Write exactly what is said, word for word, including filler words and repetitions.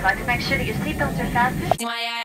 Would like to make sure that your seatbelts are fastened.